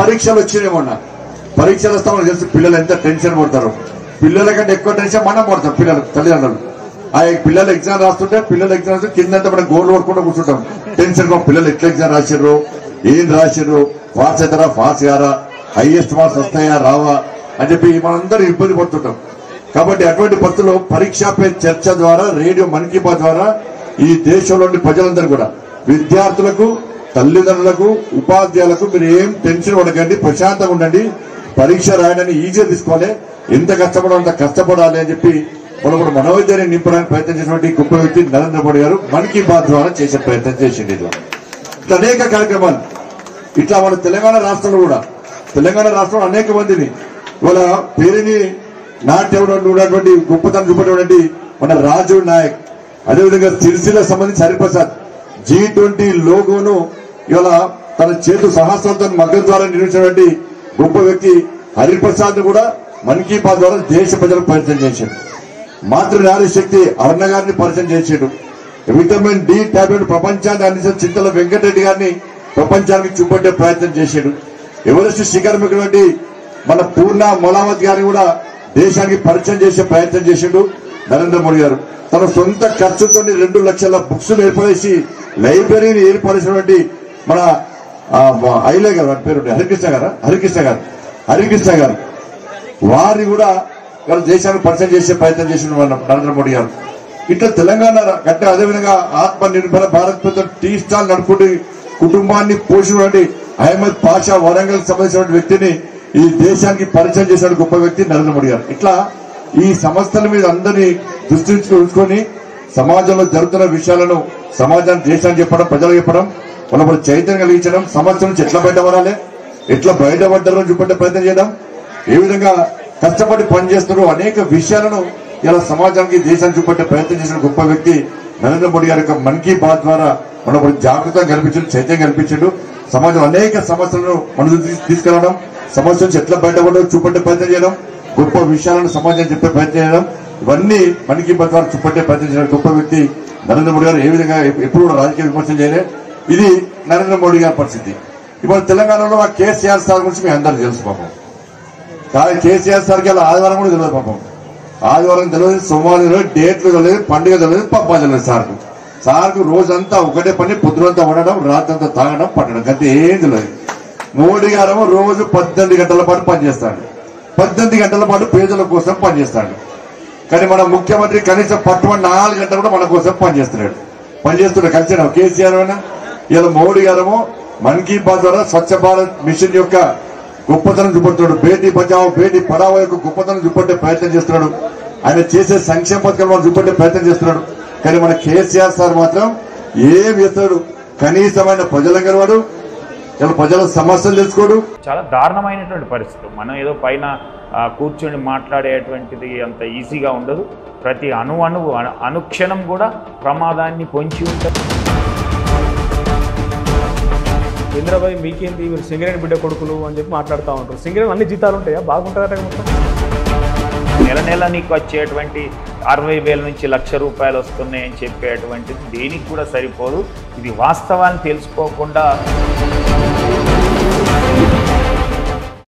పరీక్షలు వచ్చేనే ఉన్నా పరీక్షల స్థానం తెలుసు పిల్లలు ఎంత టెన్షన్ పడతారు పిల్లలకంటే ఎక్కువ టెన్షన్ మనం పడతాం పిల్లలు తల్లిదండ్రులు ఆ పిల్లలు ఎగ్జామ్ రాస్తుంటే పిల్లలు ఎగ్జామ్ రాస్తూ కిందంతా మనం గోల్ కొట్టుకుంటూ కూర్చుంటాం టెన్షన్ గా పిల్లలు ఎట్లా ఎగ్జామ్ రాశారు ఏం రాశారు పాస్ అవుతారా పాస్ కారా హైయెస్ట్ మార్క్స్ వస్తాయా రావా అని చెప్పి మనందరూ ఇబ్బంది పడుతుంటాం కాబట్టి అటువంటి పరిస్థితుల్లో పరీక్షపై చర్చ ద్వారా రేడియో మన్ కీ బాత్ ద్వారా ఈ దేశంలోని ప్రజలందరూ కూడా విద్యార్థులకు తల్లిదండ్రులకు ఉపాధ్యాయులకు మీరు ఏం టెన్షన్ పడకండి ప్రశాంతంగా ఉండండి పరీక్ష రాయడాన్ని ఈజీగా తీసుకోవాలి ఎంత కష్టపడాలో అంత కష్టపడాలి అని చెప్పి మనప్పుడు మనోధైర్యాన్ని నింపడానికి ప్రయత్నం చేసినటువంటి గొప్ప వ్యక్తి నరేంద్ర మోడీ గారు మన్ కీ బాత్ ద్వారా చేసే ప్రయత్నం చేసింది. ఇట్లా అనేక కార్యక్రమాలు ఇట్లా మన తెలంగాణ రాష్ట్రంలో కూడా తెలంగాణ రాష్ట్రంలో అనేక మందిని వాళ్ళ పేరుని నాట్యంలో ఉన్నటువంటి గొప్పతనం చూపేటువంటి మన రాజు నాయక్ అదేవిధంగా సిరిసిల్లకు సంబంధించి హరిప్రసాద్ G20 లోగోను ఇవాళ తన చేతు సహస్రంతో మగ్గం ద్వారా నిర్మించినటువంటి గొప్ప వ్యక్తి హరిప్రసాద్ కూడా మన్ కీ బాత్ ద్వారా దేశ ప్రజలకు పరిచయం చేశాడు. మాతృనారీ శక్తి అరుణ గారిని పరిచయం చేశాడు. విటమిన్ డి టాబ్లెట్ ప్రపంచాన్ని అందించిన చింతల వెంకటరెడ్డి గారిని ప్రపంచానికి చూపెట్టే ప్రయత్నం చేశాడు. ఎవరెస్ట్ శిఖరం ఎక్కినటువంటి మన పూర్ణ మొలావత్ గారిని కూడా దేశానికి పరిచయం చేసే ప్రయత్నం చేశాడు నరేంద్ర మోడీ గారు. తన సొంత ఖర్చుతో 2 లక్షల బుక్స్ ఏర్పడేసి లైబ్రరీని ఏర్పరిచినటువంటి మన ఐలే గారు పేరు హరికృష్ణ గారు వారిని కూడా దేశానికి పరిచయం చేసే ప్రయత్నం చేసిన నరేంద్ర మోడీ గారు. ఇట్లా తెలంగాణ అంటే అదేవిధంగా ఆత్మ నిర్భర భారత్ టీ స్టాల్ నడుపుకుంటూ కుటుంబాన్ని పోషించినటువంటి అహ్మద్ పాషా వరంగల్ సంబంధించిన వ్యక్తిని ఈ దేశానికి పరిచయం చేసిన గొప్ప వ్యక్తి నరేంద్ర మోడీ గారు. ఇట్లా ఈ సంస్థల మీద అందరినీ దృష్టి ఉంచుకొని సమాజంలో జరుగుతున్న విషయాలను సమాజాన్ని దేశాన్ని చెప్పడం ప్రజలకు చెప్పడం వాళ్ళ చైతన్యం కలిగించడం సమస్య నుంచి ఎట్లా బయటపడాలి ఎట్లా బయటపడ్డారో చూపెట్టే ప్రయత్నం చేయడం ఏ విధంగా కష్టపడి పనిచేస్తున్నారో అనేక విషయాలను ఇలా సమాజానికి దేశాన్ని చూపెట్టే ప్రయత్నం చేసిన గొప్ప వ్యక్తి నరేంద్ర మోడీ గారి యొక్క మన్ కీ బాత్ ద్వారా మనప్పుడు జాగ్రత్తగా కల్పించడం చైతన్యం కల్పించడం సమాజం అనేక సమస్యలను మనం తీసుకెళ్లడం సమస్య నుంచి ఎట్లా బయటపడో చూపెట్టే ప్రయత్నం చేయడం గొప్ప విషయాలను సమాజం చెప్పే ప్రయత్నం చేయడం ఇవన్నీ మన్ కీ బాత్ ద్వారా చూపెట్టే ప్రయత్నం చేయడం గొప్ప వ్యక్తి నరేంద్ర మోడీ గారు. ఏ విధంగా ఎప్పుడు కూడా రాజకీయ విమర్శలు చేయలే ఇది నరేంద్ర మోడీ గారి పరిస్థితి. ఇప్పుడు తెలంగాణలో ఆ కేసీఆర్ సార్ గురించి మీ అందరూ తెలుసు పాపం కానీ కేసీఆర్ సార్కి అలా ఆదివారం కూడా తెలియదు పాపం ఆదివారం తెలియదు సోమవారం తెలియదు డేట్లు తెలియదు పండుగ తెలియదు పబ్బా తెలియదు సార్కు. సార్కు రోజంతా ఒకటే పని పొద్దునంతా ఉండడం రాత్రి అంతా తాగడం పట్టడం అంతే ఏం తెలియదు. మోడీ గారేమో రోజు 18 గంటల పాటు పనిచేస్తాడు 18 గంటల పాటు పేదల కోసం పనిచేస్తాడు కానీ మన ముఖ్యమంత్రి కనీసం పట్టుబడి 4 గంటలు కూడా మన కోసం పనిచేస్తున్నాడు కలిసాడు కేసీఆర్ అయినా ఇలా మోడీ గారేమో మన్ కీ బాత్ ద్వారా స్వచ్ఛ భారత్ మిషన్ యొక్క గొప్పతనం చూపడుతున్నాడు బేటీ బచావో బేటీ పడావో యొక్క గొప్పతనం చూపట్టే ప్రయత్నం చేస్తున్నాడు ఆయన చేసే సంక్షేమ పథకాలు చూపట్టే ప్రయత్నం చేస్తున్నాడు కానీ మన కేసీఆర్ సార్ మాత్రం ఏం చేస్తాడు కనీసమైన ప్రజల గలవాడు ఇలా ప్రజల సమస్యలు తెలుసుకోడు. చాలా దారుణమైనటువంటి పరిస్థితులు మనం ఏదో పైన కూర్చొని మాట్లాడేటువంటిది అంత ఈజీగా ఉండదు. ప్రతి అణువు అనుక్షణం కూడా ప్రమాదాన్ని పొంచి ఉంటుంది. చంద్రబాబు మీకేంది మీరు సింగరేణి బిడ్డ కొడుకులు అని చెప్పి మాట్లాడుతూ ఉంటారు. సింగరేణి అన్ని జీతాలు ఉంటాయా బాగుంటుందట మొత్తం నెల నెల నీకు వచ్చేటువంటి 60,000 నుంచి ₹1,00,000 వస్తున్నాయని చెప్పేటువంటిది దేనికి కూడా సరిపోదు. ఇది వాస్తవాన్ని తెలుసుకోకుండా